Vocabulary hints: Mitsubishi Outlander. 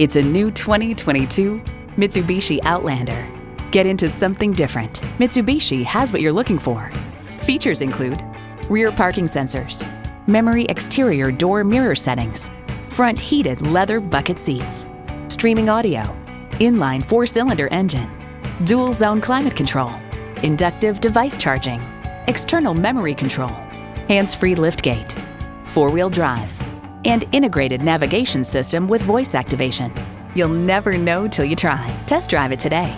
It's a new 2022 Mitsubishi Outlander. Get into something different. Mitsubishi has what you're looking for. Features include rear parking sensors, memory exterior door mirror settings, front heated leather bucket seats, streaming audio, inline 4-cylinder engine, dual zone climate control, inductive device charging, external memory control, hands-free liftgate, four-wheel drive, and integrated navigation system with voice activation. You'll never know till you try. Test drive it today.